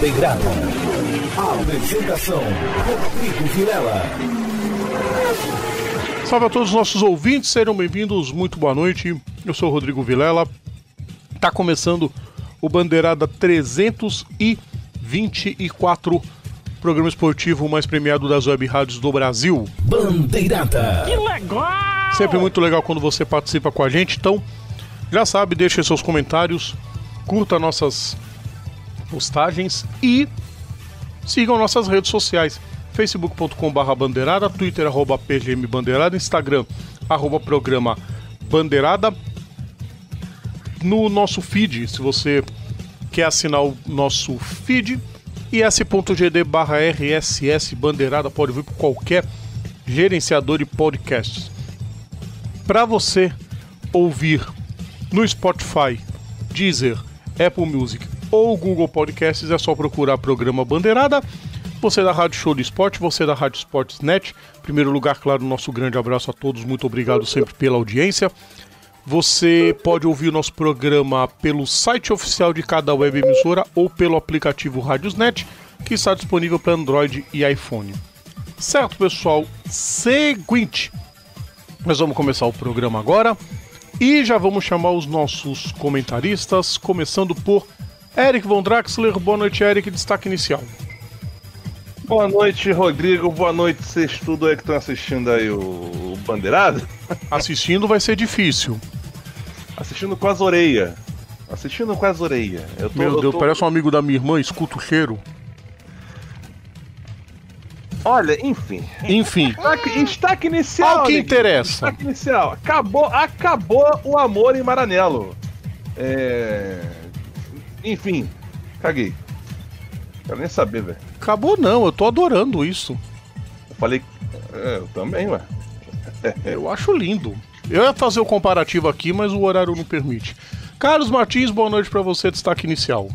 Bandeirada. Apresentação, Rodrigo Vilela. Salve a todos os nossos ouvintes, sejam bem-vindos, muito boa noite. Eu sou o Rodrigo Vilela. Tá começando o Bandeirada 324, programa esportivo mais premiado das web rádios do Brasil. Bandeirada. Que legal! Sempre muito legal quando você participa com a gente, então já sabe, deixe seus comentários, curta nossas postagens e sigam nossas redes sociais, facebook.com/bandeirada, twitter @pgmbandeirada, instagram @programa bandeirada. No nosso feed, se você quer assinar o nosso feed, is.gd/rss bandeirada, pode vir por qualquer gerenciador de podcasts. Para você ouvir no Spotify, Deezer, Apple Music ou Google Podcasts, é só procurar programa Bandeirada. Você da Rádio Show do Esporte, você da Rádio Esportes Net. Em primeiro lugar, claro, nosso grande abraço a todos. Muito obrigado sempre pela audiência. Você pode ouvir o nosso programa pelo site oficial de cada web emissora ou pelo aplicativo Radiosnet, que está disponível para Android e iPhone. Certo, pessoal? Seguinte, nós vamos começar o programa agora e já vamos chamar os nossos comentaristas, começando por Eric Von Draxler. Boa noite, Eric. Destaque inicial. Boa noite, Rodrigo. Boa noite, vocês tudo aí que estão assistindo aí o Bandeirada. Assistindo vai ser difícil. Assistindo com as orelhas. Assistindo com as orelhas. Meu Deus, parece um amigo da minha irmã, escuta o cheiro. Olha, enfim. Destaque inicial. Ao que interessa. Destaque inicial. Acabou o amor em Maranello. Enfim, caguei. Quero nem saber, velho. Acabou não, eu tô adorando isso. Eu falei... eu também, ué. Eu acho lindo. Eu ia fazer o comparativo aqui, mas o horário não permite. Carlos Martins, boa noite pra você, destaque inicial.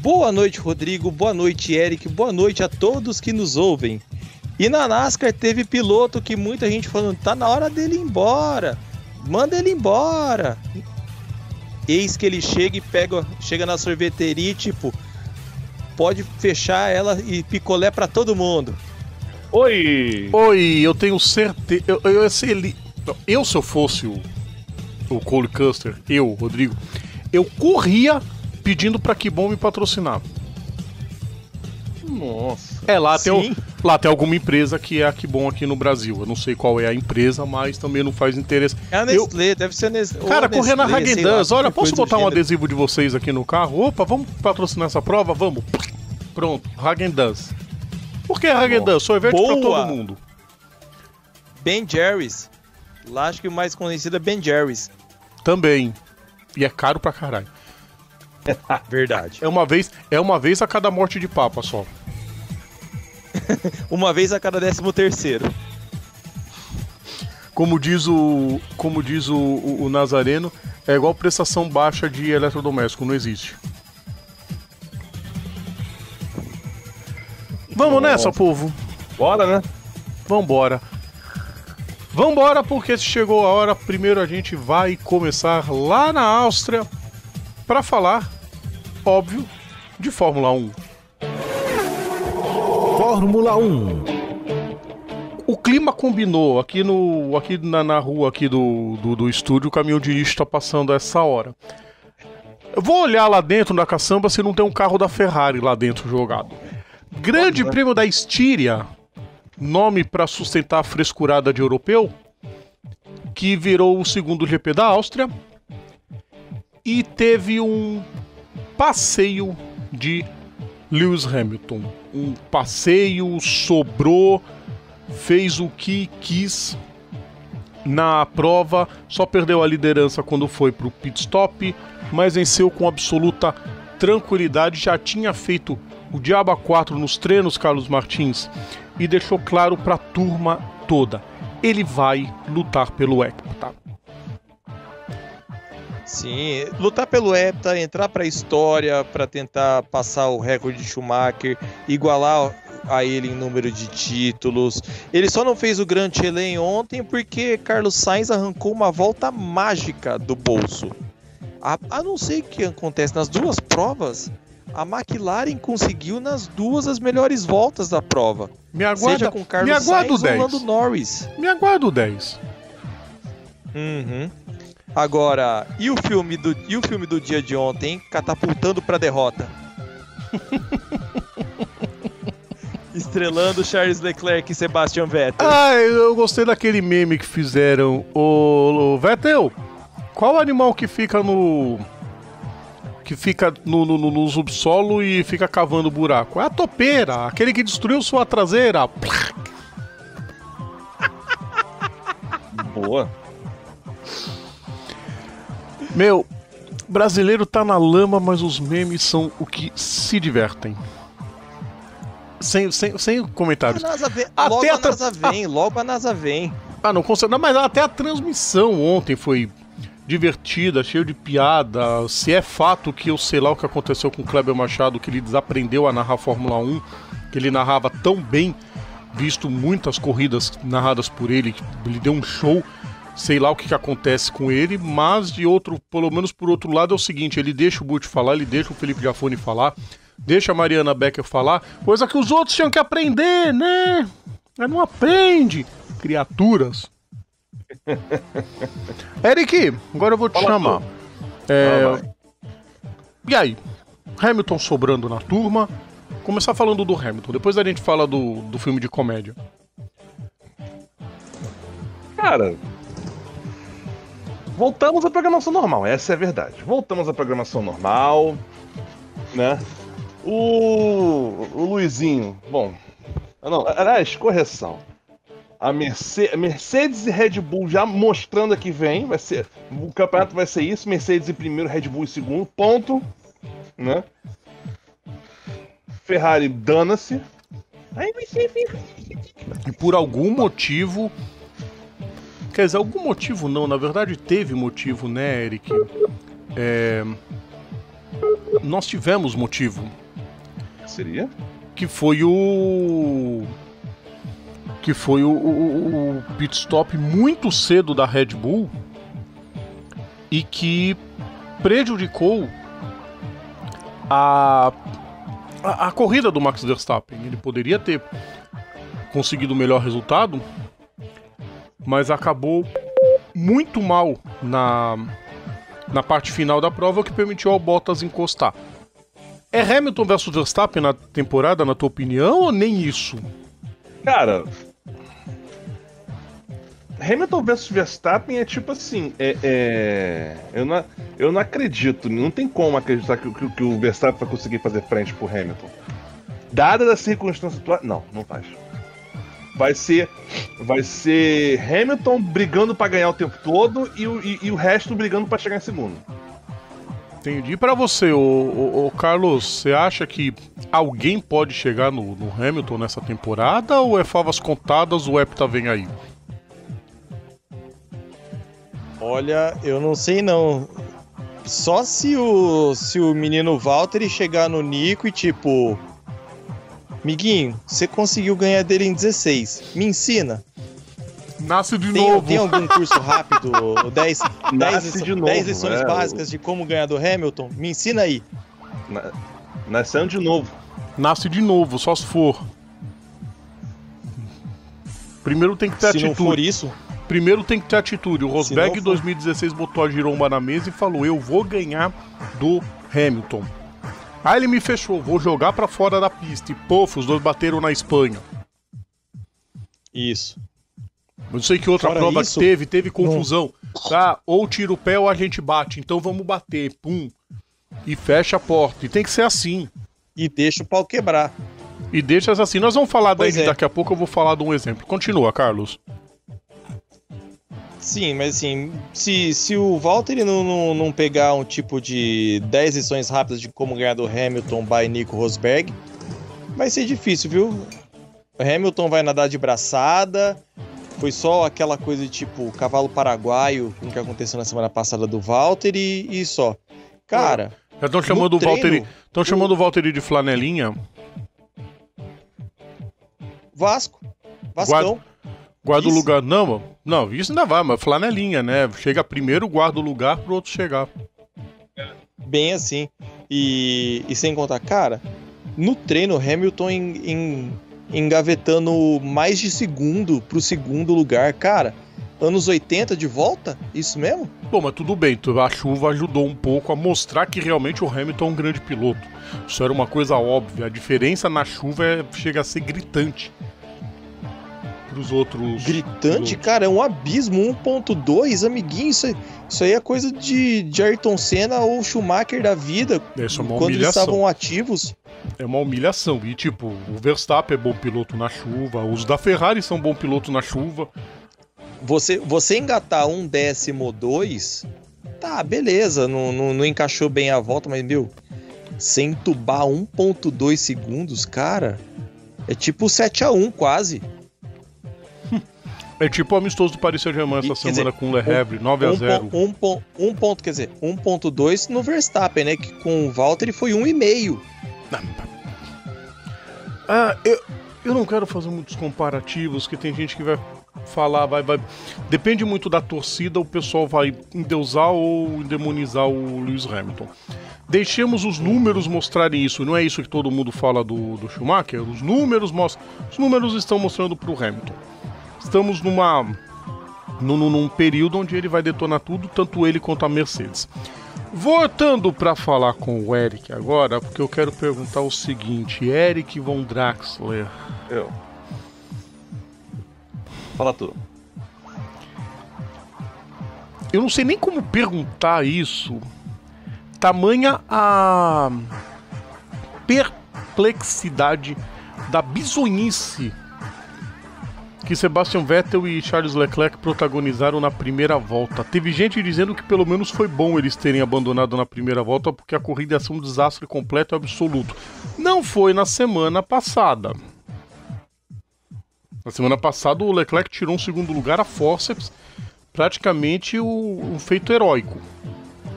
Boa noite, Rodrigo. Boa noite, Eric. Boa noite a todos que nos ouvem. E na NASCAR teve piloto que muita gente falando, tá na hora dele ir embora. Manda ele embora. Eis que ele chega e chega na sorveteria e tipo... pode fechar ela e picolé pra todo mundo. Oi, eu tenho certeza. Eu se eu fosse o Cole Custer, Rodrigo, eu corria pedindo pra Kibon me patrocinar. Nossa. Lá tem alguma empresa que é a Kibon aqui no Brasil. Eu não sei qual é a empresa, mas também não faz interesse. É a Nestlé, deve ser a Nestlé. Cara, correr na Häagen-Dazs, olha, posso botar um adesivo de vocês aqui no carro? Opa, vamos patrocinar essa prova? Vamos. Pronto, Häagen-Dazs. Por que Häagen-Dazs? Sorvete pra todo mundo. Ben Jerry's. Lá acho que o mais conhecido é Ben Jerry's. Também. E é caro pra caralho. Verdade. É uma vez a cada morte de papa só. Uma vez a cada 13º. Como diz o Nazareno, é igual prestação baixa de eletrodoméstico, não existe. Vamos nessa, povo. Bora, né? Vambora, porque chegou a hora. Primeiro a gente vai começar lá na Áustria para falar, óbvio, de Fórmula 1. Fórmula 1. O clima combinou. Aqui na rua aqui do estúdio, o caminhão de lixo está passando a essa hora. Eu vou olhar lá dentro da caçamba se não tem um carro da Ferrari lá dentro jogado. Grande Prêmio da Estíria, nome para sustentar a frescurada de europeu, que virou o segundo GP da Áustria e teve um passeio de Lewis Hamilton. Um passeio, sobrou, fez o que quis na prova, só perdeu a liderança quando foi para o pit stop, mas venceu com absoluta tranquilidade. Já tinha feito o diabo A4 nos treinos, Carlos Martins, e deixou claro para a turma toda: ele vai lutar pelo hepta. Sim, lutar pelo hepta, entrar para a história, para tentar passar o recorde de Schumacher, igualar a ele em número de títulos. Ele só não fez o Grand Prêmio ontem porque Carlos Sainz arrancou uma volta mágica do bolso. A não ser que acontece nas duas provas, a McLaren conseguiu nas duas as melhores voltas da prova. Me aguarda, seja com Carlos Sainz ou Lando Norris. Me aguarda o 10. Uhum. Agora, e o filme do dia de ontem, hein? Catapultando pra derrota. Estrelando Charles Leclerc e Sebastian Vettel. Ah, eu gostei daquele meme que fizeram. Ô, Vettel, qual animal que fica no... que fica no subsolo e fica cavando buraco? É a topeira, aquele que destruiu sua traseira. Boa. Meu, brasileiro tá na lama, mas os memes são o que se divertem. Sem comentários. Logo a NASA vem. Ah, não consegue. Não, mas até a transmissão ontem foi divertida, cheio de piada. Se é fato que eu sei lá o que aconteceu com o Kleber Machado, que ele desaprendeu a narrar Fórmula 1, que ele narrava tão bem, visto muitas corridas narradas por ele, que ele deu um show, sei lá o que acontece com ele, mas de outro, pelo menos por outro lado, é o seguinte: ele deixa o Butti falar, ele deixa o Felipe Jafone falar, deixa a Mariana Becker falar, coisa que os outros tinham que aprender, né? Mas não aprende, criaturas. Eric, agora eu vou te chamar. E aí? Hamilton sobrando na turma. Começar falando do Hamilton, depois a gente fala do filme de comédia. Cara, voltamos à programação normal, essa é a verdade. Voltamos à programação normal, né? O Luizinho, bom, não, aliás, correção. A Mercedes e Red Bull já mostrando que vem, vai ser, o campeonato vai ser isso, Mercedes em primeiro, Red Bull em segundo, ponto, né? Ferrari dana-se. E por algum motivo, quer dizer, algum motivo não, na verdade teve motivo, né, Eric? Nós tivemos motivo. Seria? Que foi o pit stop muito cedo da Red Bull e que prejudicou a corrida do Max Verstappen. Ele poderia ter conseguido o melhor resultado, mas acabou muito mal na parte final da prova, que permitiu ao Bottas encostar. É Hamilton versus Verstappen na temporada, na tua opinião, ou nem isso? Cara, Hamilton versus Verstappen é tipo assim, eu não acredito, não tem como acreditar que o Verstappen vai conseguir fazer frente pro Hamilton. Dadas as circunstâncias atuais, não faz. Vai ser Hamilton brigando pra ganhar o tempo todo e o resto brigando pra chegar em segundo. Entendi. E pra você, ô Carlos, você acha que alguém pode chegar no Hamilton nessa temporada, ou é favas contadas, o Hepta vem aí? Olha, eu não sei não. Só se o menino Valtteri chegar no Nico e tipo: Miguinho, você conseguiu ganhar dele em 16, me ensina. Nasce de novo. Tem algum curso rápido? 10 lições básicas de como ganhar do Hamilton? Me ensina aí. Nasceu de novo. Nasce de novo, só se for. Primeiro tem que ter atitude. Se não for isso... Primeiro tem que ter atitude. O Rosberg em 2016 botou a giromba na mesa e falou: eu vou ganhar do Hamilton. Aí ele me fechou, vou jogar pra fora da pista. E pof, os dois bateram na Espanha. Isso. Eu sei que outra prova que teve confusão. Tá? Ou tira o pé ou a gente bate. Então vamos bater. Pum. E fecha a porta. E tem que ser assim. E deixa o pau quebrar. E deixa assim. Nós vamos falar daí daqui a pouco, eu vou falar de um exemplo. Continua, Carlos. Sim, mas assim, se o Valtteri não pegar um tipo de 10 lições rápidas de como ganhar do Hamilton by Nico Rosberg, vai ser difícil, viu? O Hamilton vai nadar de braçada. Foi só aquela coisa de tipo cavalo paraguaio, o que aconteceu na semana passada do Valtteri e só. Cara, já estão chamando o Valtteri de flanelinha? Vascão. Guarda o lugar. Não, isso ainda vai, mas flanelinha, né? Chega primeiro, guarda o lugar pro outro chegar. Bem assim. E sem contar, cara, no treino, Hamilton engavetando mais de segundo pro segundo lugar, cara. Anos 80 de volta? Isso mesmo? Bom, mas tudo bem, a chuva ajudou um pouco a mostrar que realmente o Hamilton é um grande piloto. Isso era uma coisa óbvia, a diferença na chuva chega a ser gritante pros outros. Gritante, pilotos. Cara, é um abismo, 1.2, amiguinho, isso aí é coisa de Ayrton Senna ou Schumacher da vida, isso é uma humilhação. Quando eles estavam ativos. É uma humilhação, e tipo, o Verstappen é bom piloto na chuva, os da Ferrari são bom piloto na chuva. Você engatar 1.2, tá, beleza, não encaixou bem a volta, mas, meu, sem entubar 1.2 segundos, cara, é tipo 7-1 quase. É tipo o amistoso do Paris Saint-Germain essa semana dizer, com o Le Havre, 9-0. 1.2 no Verstappen, né, que com o Valtteri foi 1,5. Ah, eu não quero fazer muitos comparativos, que tem gente que vai... falar, vai. Depende muito da torcida, o pessoal vai endeusar ou endemonizar o Lewis Hamilton. Deixemos os números mostrarem isso, não é isso que todo mundo fala do Schumacher, os números mostram. Os números estão mostrando pro Hamilton. Estamos num período onde ele vai detonar tudo, tanto ele quanto a Mercedes. Voltando para falar com o Eric agora, porque eu quero perguntar o seguinte, Eric Von Draxler. Fala tudo. Eu não sei nem como perguntar isso. Tamanha a perplexidade da bizonhice que Sebastian Vettel e Charles Leclerc protagonizaram na primeira volta. Teve gente dizendo que pelo menos foi bom eles terem abandonado na primeira volta, porque a corrida ia ser um desastre completo e absoluto. Não foi na semana passada. Na semana passada, o Leclerc tirou um segundo lugar a fórceps, praticamente um feito heróico.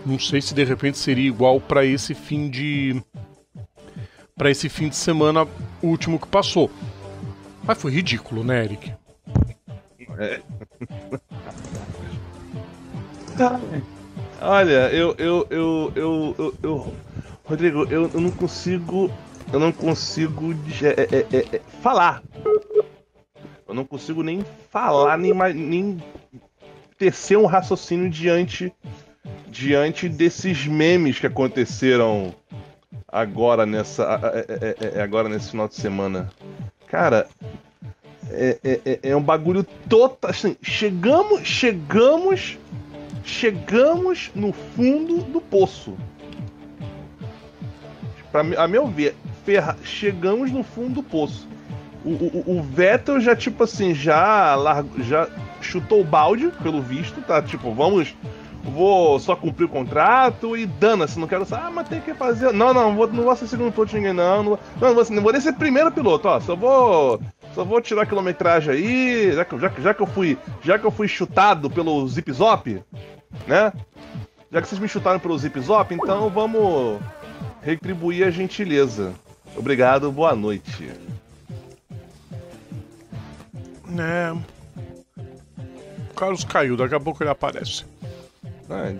Não sei se de repente seria igual para esse fim de semana último que passou. Mas foi ridículo, né, Eric? Olha, eu Rodrigo, eu não consigo falar. Eu não consigo nem falar, nem tecer um raciocínio diante desses memes que aconteceram agora nesse final de semana. Cara, é um bagulho total. Assim, chegamos no fundo do poço. A meu ver, chegamos no fundo do poço. O Vettel já, tipo assim, já chutou o balde, pelo visto, tá? Tipo, vou só cumprir o contrato e dana-se, não quero... Ah, mas tem que fazer... Não vou ser segundo piloto de ninguém, não vou nem ser primeiro piloto, ó, só vou tirar a quilometragem aí, já que eu fui chutado pelo zip-zop, né? Já que vocês me chutaram pelo zip-zop, então vamos retribuir a gentileza. Obrigado, boa noite. É. O Carlos caiu, daqui a pouco ele aparece. Ah,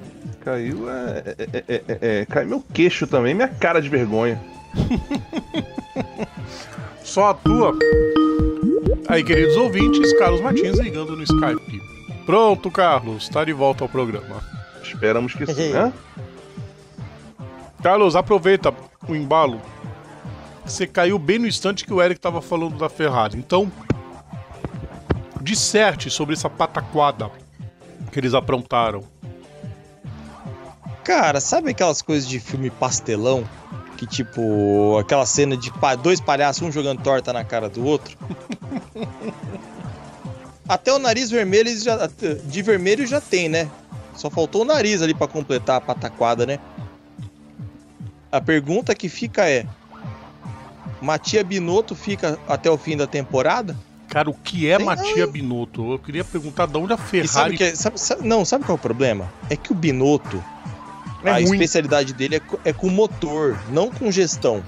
caiu, caiu meu queixo também, minha cara de vergonha. Só a tua. Aí, queridos ouvintes, Carlos Martins ligando no Skype. Pronto, Carlos, tá de volta ao programa. Esperamos que sim, né? Carlos, aproveita o embalo. Você caiu bem no instante que o Eric tava falando da Ferrari, então... disserte sobre essa pataquada que eles aprontaram. Cara, sabe aquelas coisas de filme pastelão? Que tipo, aquela cena de dois palhaços, um jogando torta na cara do outro? Até o nariz vermelho, de vermelho já tem, né? Só faltou o nariz ali pra completar a pataquada, né? A pergunta que fica é... Mattia Binotto fica até o fim da temporada? Cara, o que é Mattia Binotto? Eu queria perguntar de onde a Ferrari... Sabe qual é o problema? É que o Binotto, a especialidade dele é com motor, não com gestão.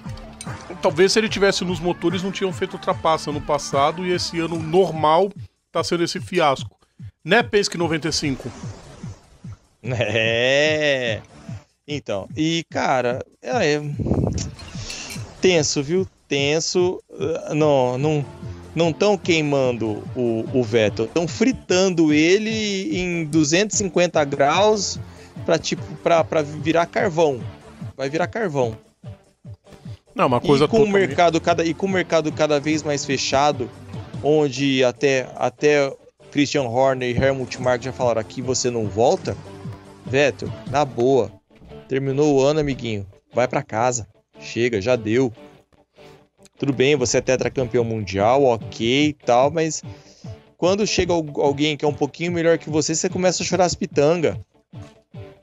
Talvez se ele tivesse nos motores não tinham feito ultrapassa ano passado e esse ano normal tá sendo esse fiasco. Né, Penske 95? É... Então, e cara, é tenso, viu? Tenso. Não estão queimando o Vettel, estão fritando ele em 250 graus para tipo, para virar carvão. Vai virar carvão. Não, uma coisa com o mercado cada vez mais fechado, onde até Christian Horner e Helmut Marko já falaram: aqui você não volta. Vettel, na boa, terminou o ano, amiguinho, vai para casa, chega, já deu. Tudo bem, você é tetracampeão mundial, ok e tal, mas quando chega alguém que é um pouquinho melhor que você, você começa a chorar as pitangas.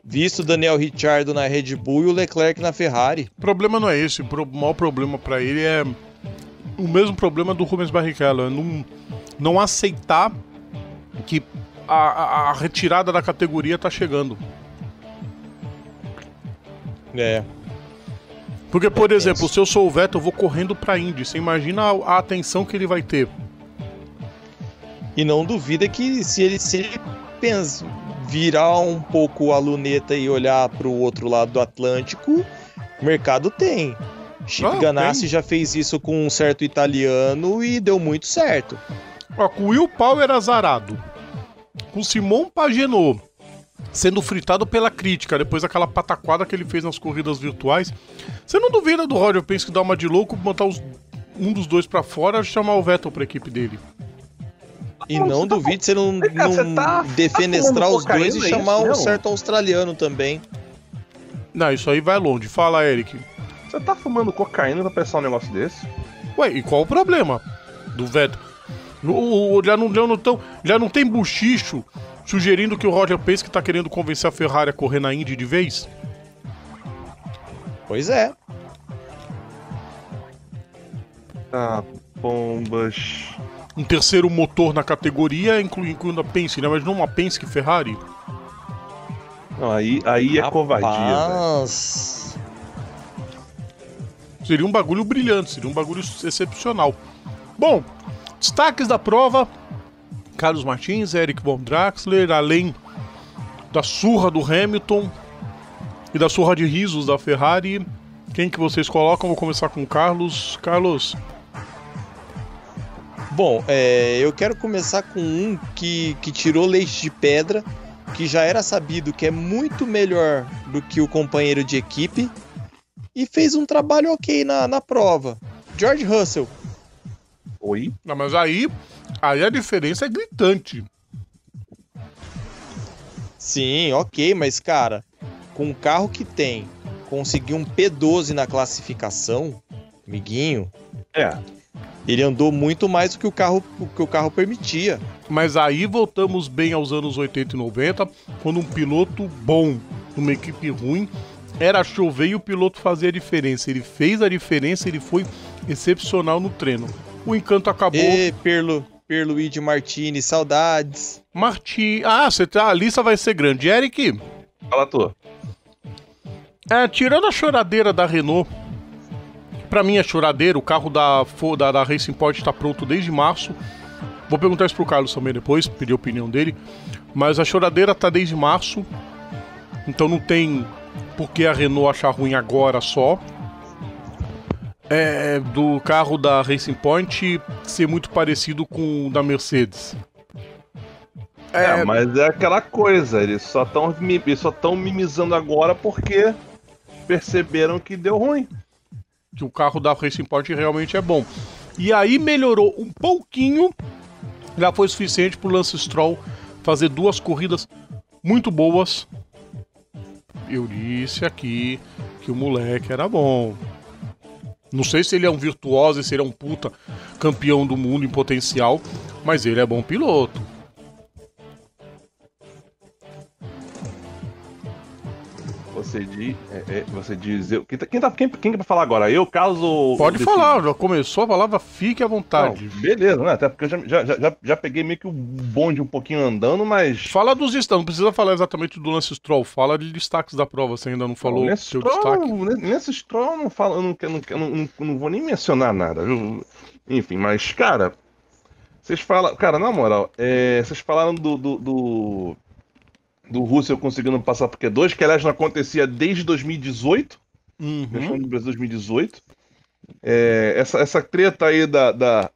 Visto o Daniel Ricciardo na Red Bull e o Leclerc na Ferrari. O problema não é esse, o maior problema para ele é o mesmo problema do Rubens Barrichello, é não aceitar que a retirada da categoria tá chegando. É... Porque, por exemplo, se eu sou o Vettel, eu vou correndo pra Indy. Você imagina a atenção que ele vai ter. E não duvida que se ele pensa, virar um pouco a luneta e olhar pro outro lado do Atlântico, mercado tem. Chip Ganassi tem. Já fez isso com um certo italiano e deu muito certo. Ó, com o Will Power azarado, com o Simon Pagenaud sendo fritado pela crítica, depois daquela pataquada que ele fez nas corridas virtuais, você não duvida do Roger Penske dar uma de louco, botar um dos dois pra fora e chamar o Vettel pra equipe dele. E não duvide você não defenestrar os dois e chamar um certo australiano também. Não, isso aí vai longe. Fala, Eric. Você tá fumando cocaína pra pensar um negócio desse? Ué, e qual o problema do Vettel? Já não tem buchicho sugerindo que o Roger Penske tá querendo convencer a Ferrari a correr na Indy de vez? Pois é. Ah, bombas. Um terceiro motor na categoria, incluindo a Penske, né? Mas não uma Penske Ferrari? Não, aí é covardia, velho. Seria um bagulho brilhante, seria um bagulho excepcional. Bom, destaques da prova... Carlos Martins, Eric Von Draxler, além da surra do Hamilton e da surra de risos da Ferrari. Quem que vocês colocam? Vou começar com o Carlos. Carlos. Bom, eu quero começar com um que tirou leite de pedra, que já era sabido que é muito melhor do que o companheiro de equipe e fez um trabalho ok na prova. George Russell. Oi? Não, mas aí a diferença é gritante. Sim, ok, mas cara, com o carro que tem, conseguir um P12 na classificação, amiguinho, ele andou muito mais do que o carro permitia. Mas aí voltamos bem aos anos 80 e 90, quando um piloto bom, numa equipe ruim, era chover e o piloto fazia a diferença. Ele fez a diferença, ele foi excepcional no treino. O encanto acabou. E Pierluigi Martini, saudades. A lista vai ser grande. Eric? Fala tu. Tirando a choradeira da Renault, pra mim é choradeira, o carro da Racing Point tá pronto desde março. Vou perguntar isso pro Carlos também depois, pedir a opinião dele. Mas a choradeira tá desde março, então não tem por que a Renault achar ruim agora só. Do carro da Racing Point ser muito parecido com o da Mercedes. Mas é aquela coisa, eles só estão mimizando agora porque perceberam que deu ruim. Que o carro da Racing Point realmente é bom. E aí melhorou um pouquinho, já foi suficiente pro Lance Stroll fazer duas corridas muito boas. Eu disse aqui que o moleque era bom. Não sei se ele é um virtuoso, se ele é um puta campeão do mundo em potencial, mas ele é bom piloto. Você diz... Quem quer falar agora? Eu, caso... Pode falar, já começou a palavra, fique à vontade. Não, beleza, né? Até porque eu já peguei meio que o bonde um pouquinho andando, mas... Fala dos destaques, não precisa falar exatamente do Lance Stroll, fala de destaques da prova, você ainda não falou o seu destaque. Lance Stroll eu não vou nem mencionar nada, viu? Enfim, mas, cara... Vocês falam... Cara, na moral, vocês falaram do do Russell conseguindo passar por Q2, que aliás não acontecia desde 2018, deixando no Brasil 2018. Essa treta aí da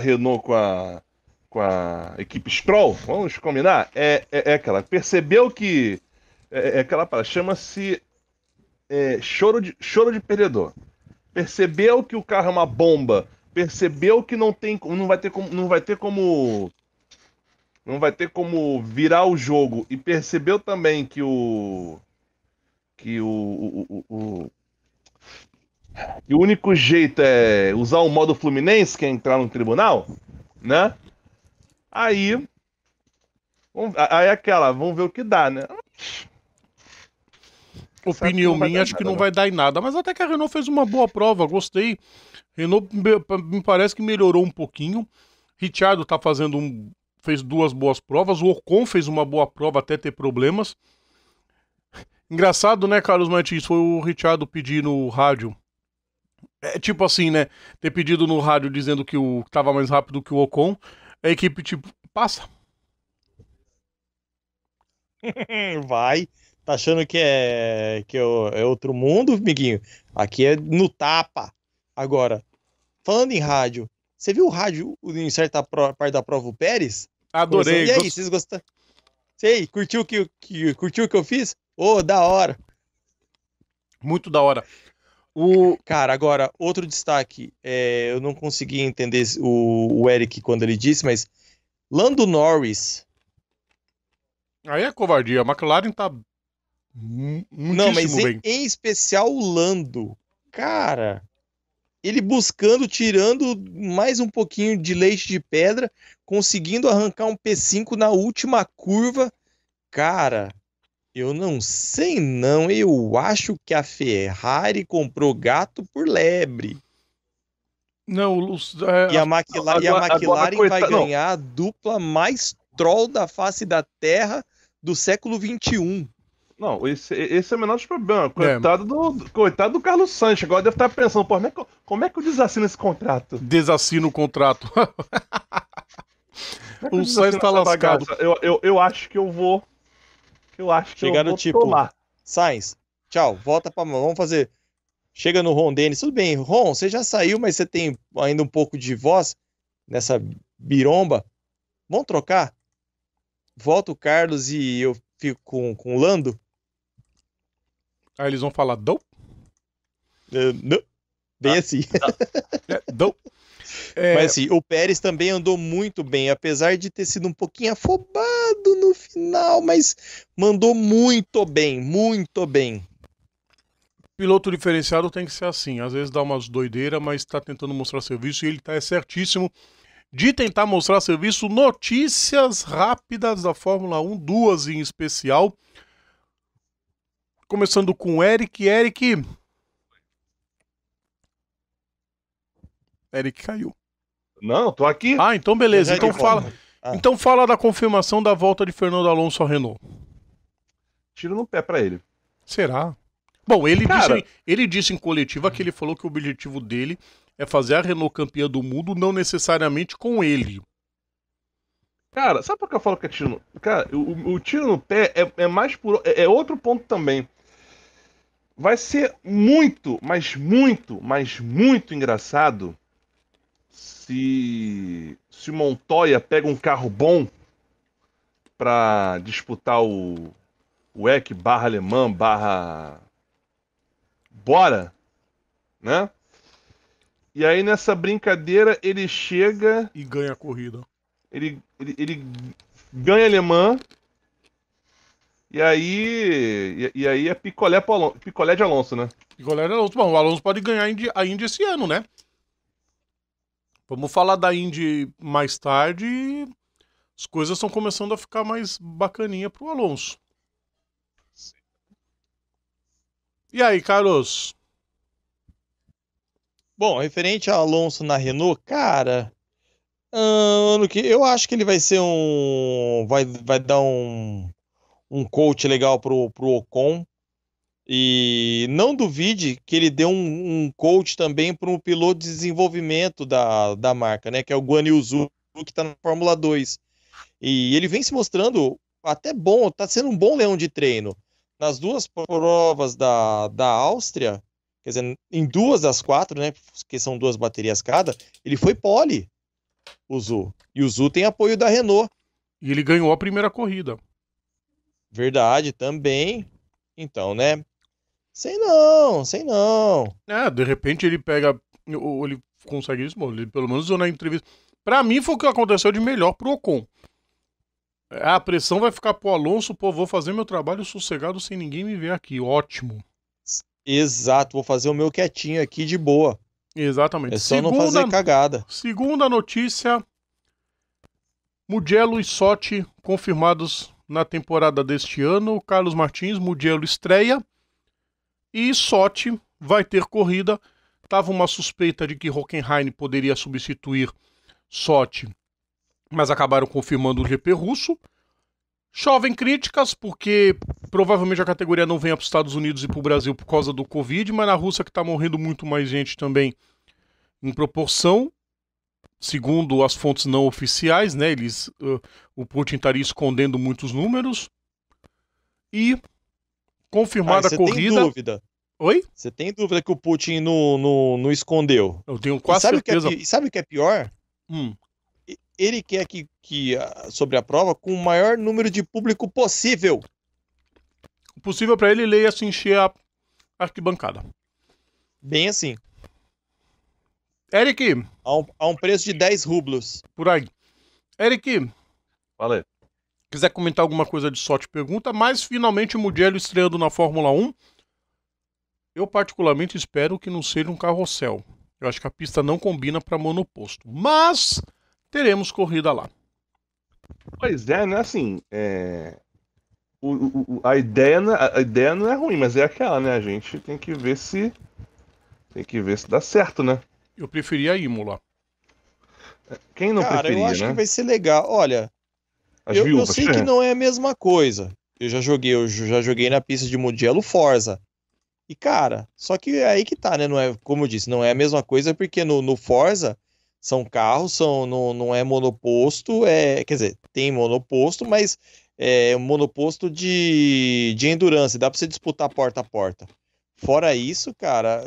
Renault com a equipe Stroll, vamos combinar, aquela, percebeu que aquela chama-se choro de perdedor. Percebeu que o carro é uma bomba, percebeu que não vai ter como virar o jogo, e percebeu também que o único jeito é usar o modo Fluminense, que é entrar no tribunal, né? Aí vamos ver o que dá, né? Opinião minha, acho que não vai dar em nada, mas até que a Renault fez uma boa prova, gostei. Renault me parece que melhorou um pouquinho. Ricciardo tá fez duas boas provas, o Ocon fez uma boa prova até ter problemas. Engraçado, né, Carlos Martins, foi o Ricciardo pedir no rádio, tipo assim, né, ter pedido no rádio dizendo que tava mais rápido que o Ocon, a equipe tipo, passa. Vai, tá achando que é outro mundo, amiguinho? Aqui é no tapa. Agora, falando em rádio, você viu o rádio em certa parte da prova, o Pérez? Adorei. E aí, vocês gostaram? Sei, curtiu o que eu fiz? Ô, da hora. Muito da hora. Cara, agora, outro destaque. Eu não consegui entender o Eric quando ele disse, mas Lando Norris. Aí é covardia. A McLaren tá muitíssimo não, mas bem. Em especial o Lando. Cara, ele buscando, tirando mais um pouquinho de leite de pedra, conseguindo arrancar um P5 na última curva. Cara, eu não sei não, eu acho que a Ferrari comprou gato por lebre. Não, e a McLaren vai ganhar a dupla mais troll da face da Terra do século XXI. Não, esse é o menor dos problemas. Coitado do Carlos Sainz. Agora deve estar pensando, pô, como é que eu desassino esse contrato? Desassino o contrato. O Sainz tá lascado. Eu acho que eu vou... Eu acho que chegaram, eu vou tipo, tomar. Sainz, tchau, volta pra mão, vamos fazer. Chega no Ron Dennis, tudo bem, Ron, você já saiu, mas você tem ainda um pouco de voz nessa biromba. Vamos trocar? Volta o Carlos e eu fico com o Lando. Aí eles vão falar, dou? Não, bem assim. Dou. Mas assim, o Pérez também andou muito bem, apesar de ter sido um pouquinho afobado no final, mas mandou muito bem, muito bem. Piloto diferenciado tem que ser assim, às vezes dá umas doideiras, mas tá tentando mostrar serviço, e ele tá certíssimo de tentar mostrar serviço. Notícias rápidas da Fórmula 1, duas em especial, começando com o Eric... Eric caiu. Não, tô aqui. Ah, então beleza. Então fala da confirmação da volta de Fernando Alonso ao Renault. Tiro no pé pra ele. Será? Bom, ele disse em coletiva que ele falou que o objetivo dele é fazer a Renault campeã do mundo, não necessariamente com ele. Cara, sabe por que eu falo que é tiro no... Cara, o tiro no pé é mais por... É outro ponto também. Vai ser muito, mas muito, mas muito engraçado se Montoya pega um carro bom para disputar o EC / alemã / bora, né? E aí nessa brincadeira ele chega e ganha a corrida. Ele ganha a alemã. E aí é picolé de Alonso, né? Picolé de Alonso. Bom, o Alonso pode ganhar a Indy esse ano, né? Vamos falar da Indy mais tarde. As coisas estão começando a ficar mais bacaninha pro Alonso. E aí, Carlos? Bom, referente a Alonso na Renault, cara... eu acho que ele vai ser um... Vai dar um coach legal pro Ocon, e não duvide que ele deu um coach também para um piloto de desenvolvimento da marca, né, que é o Guan Yu Zhou, que está na Fórmula 2, e ele vem se mostrando até bom, tá sendo um bom leão de treino. Nas duas provas da Áustria, quer dizer, em duas das quatro, né, que são duas baterias cada, ele foi pole, o Zu. E o Zu tem apoio da Renault. E ele ganhou a primeira corrida. Verdade, também. Então, né, sei não. É, de repente ele pega, ou ele consegue isso, bom, ele pelo menos usou na entrevista. Pra mim foi o que aconteceu de melhor pro Ocon. A pressão vai ficar pro Alonso, pô, vou fazer meu trabalho sossegado sem ninguém me ver aqui, ótimo. Exato, vou fazer o meu quietinho aqui de boa. Exatamente. É só não fazer cagada. Segunda notícia, Mugello e Sochi confirmados na temporada deste ano. Carlos Martins, Mugello estreia e Sochi vai ter corrida. Tava uma suspeita de que Hockenheim poderia substituir Sochi, mas acabaram confirmando o GP russo. Chovem críticas, porque provavelmente a categoria não vem para os Estados Unidos e para o Brasil por causa do Covid, mas na Rússia que está morrendo muito mais gente também em proporção, segundo as fontes não oficiais, né? Eles, o Putin estaria escondendo muitos números. E confirmada a corrida... Tem dúvida? Oi? Você tem dúvida que o Putin não escondeu? Eu tenho quase certeza. E sabe o que é pior? Ele quer que sobre a prova com o maior número de público possível. O possível para ele leia se encher a arquibancada. Bem assim. Eric. A um preço de 10 rublos. Por aí. Eric. Valeu. Quiser comentar alguma coisa de sorte, pergunta, mas finalmente o Mugello estreando na Fórmula 1. Eu particularmente espero que não seja um carrossel. Eu acho que a pista não combina para monoposto. Mas... teremos corrida lá. Pois é, né? Assim, a ideia não é ruim, mas é aquela, né? A gente tem que ver se dá certo, né? Eu preferia a Imola. Quem não preferia, né? Cara, eu acho que vai ser legal. Olha, eu sei que não é a mesma coisa. Eu já joguei na pista de Mugello Forza. E, cara, só que é aí que tá, né? Não é, como eu disse, não é a mesma coisa, porque no Forza... são carros, não é monoposto, quer dizer, tem monoposto, mas é um monoposto de endurance, dá pra você disputar porta a porta. Fora isso, cara,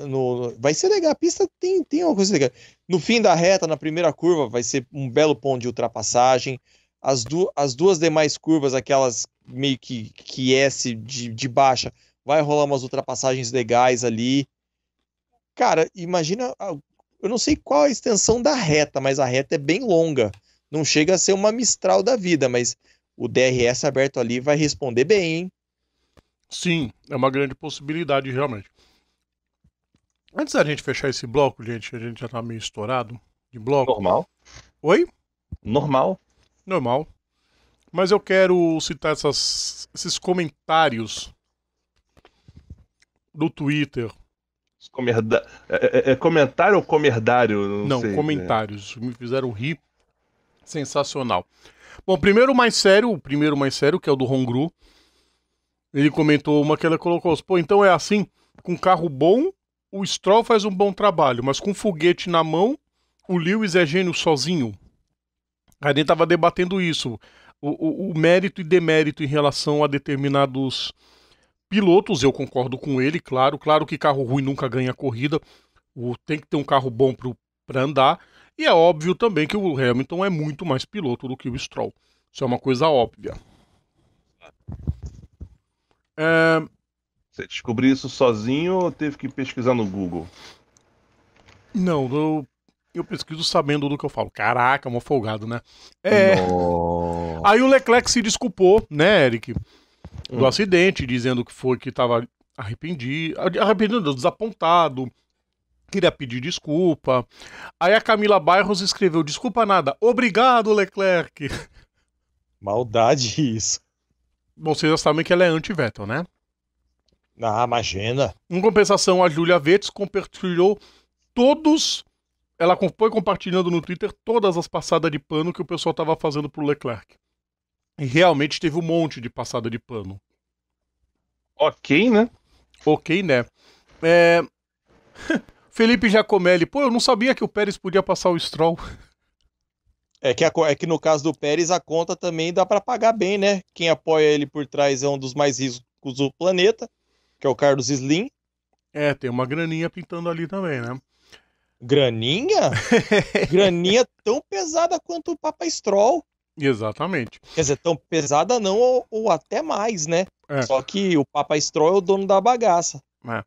vai ser legal, a pista tem uma coisa legal. No fim da reta, na primeira curva, vai ser um belo ponto de ultrapassagem. As duas demais curvas, aquelas meio que S de baixa, vai rolar umas ultrapassagens legais ali. Cara, imagina... eu não sei qual a extensão da reta, mas a reta é bem longa. Não chega a ser uma Mistral da vida, mas o DRS aberto ali vai responder bem, hein? Sim, é uma grande possibilidade, realmente. Antes da gente fechar esse bloco, gente, a gente já tá meio estourado de bloco. Normal. Oi? Normal. Mas eu quero citar esses comentários do Twitter. É comentário ou comerdário? Não sei, comentários. Né? Me fizeram rir. Sensacional. Bom, o primeiro mais sério, que é o do Hongru. Ele comentou uma que ela colocou. Pô, então é assim, com carro bom, o Stroll faz um bom trabalho, mas com foguete na mão, o Lewis é gênio sozinho. A gente tava debatendo isso. O mérito e demérito em relação a determinados... pilotos, eu concordo com ele, claro que carro ruim nunca ganha corrida, tem que ter um carro bom para andar, e é óbvio também que o Hamilton é muito mais piloto do que o Stroll, isso é uma coisa óbvia. Você descobriu isso sozinho ou teve que pesquisar no Google? Não, eu pesquiso sabendo do que eu falo. Caraca, é um folgado, né? Aí o Leclerc se desculpou, né, Eric? Do acidente, dizendo que foi que estava arrependido, desapontado, queria pedir desculpa. Aí a Camila Bairros escreveu: desculpa nada, obrigado, Leclerc. Maldade isso. Bom, vocês já sabem que ela é anti-Vettel, né? Ah, imagina. Em compensação, a Júlia Vettis compartilhou ela foi compartilhando no Twitter todas as passadas de pano que o pessoal estava fazendo pro Leclerc. E realmente teve um monte de passada de pano. Ok, né? Felipe Giacomelli. Pô, eu não sabia que o Pérez podia passar o Stroll. É que no caso do Pérez a conta também dá para pagar bem, né? Quem apoia ele por trás é um dos mais ricos do planeta, que é o Carlos Slim. É, tem uma graninha pintando ali também, né? Graninha? Graninha tão pesada quanto o Papa Stroll. Exatamente. Quer dizer, tão pesada não, ou até mais, né? É. Só que o Papa Stroll é o dono da bagaça. É.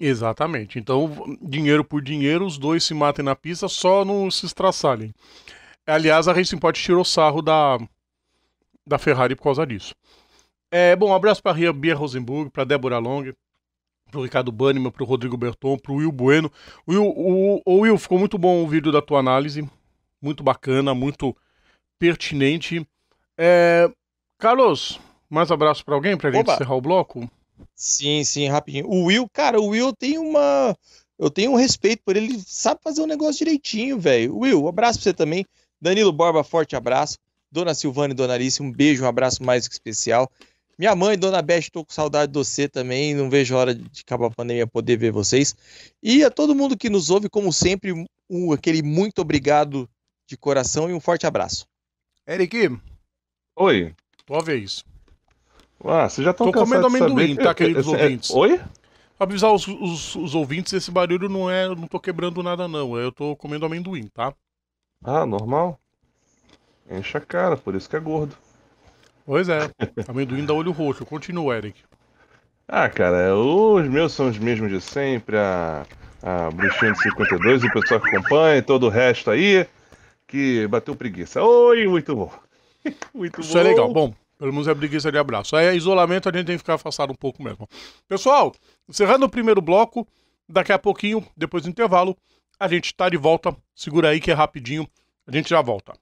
Exatamente. Então, dinheiro por dinheiro, os dois se matem na pista, só não se estraçalhem. Aliás, a Racing Point tirou sarro da Ferrari por causa disso. Bom, um abraço para a Bia Rosenburg, para Débora Long, para o Ricardo Banniman, para o Rodrigo Berton, para o Will Bueno. Will, ficou muito bom o vídeo da tua análise. Muito bacana, muito pertinente. Carlos, mais abraço para alguém, para a gente encerrar o bloco? Sim, rapidinho. O Will tem uma... Eu tenho um respeito por ele, sabe fazer um negócio direitinho, velho. Will, um abraço pra você também. Danilo Borba, forte abraço. Dona Silvana e Dona Alice, um beijo, um abraço mais que especial. Minha mãe, Dona Beth, tô com saudade de você também, não vejo a hora de acabar a pandemia poder ver vocês. E a todo mundo que nos ouve, como sempre, aquele muito obrigado de coração e um forte abraço. Eric. Oi. Tua vez. Ah, vocês já estão comendo amendoim, tá, queridos ouvintes? Oi? Pra avisar os ouvintes, esse barulho não é... Não tô quebrando nada, não. Eu tô comendo amendoim, tá? Ah, normal. Enche a cara, por isso que é gordo. Pois é. Amendoim dá olho roxo. Continua, Eric. Ah, cara, os meus são os mesmos de sempre. A bruxinha de 52, o pessoal que acompanha e todo o resto aí, que bateu preguiça. Oi, muito bom. Muito bom. Isso é legal. Bom... Pelo menos é preguiça de abraço. Aí, isolamento, a gente tem que ficar afastado um pouco mesmo. Pessoal, encerrando o primeiro bloco, daqui a pouquinho, depois do intervalo, a gente tá de volta. Segura aí que é rapidinho, a gente já volta.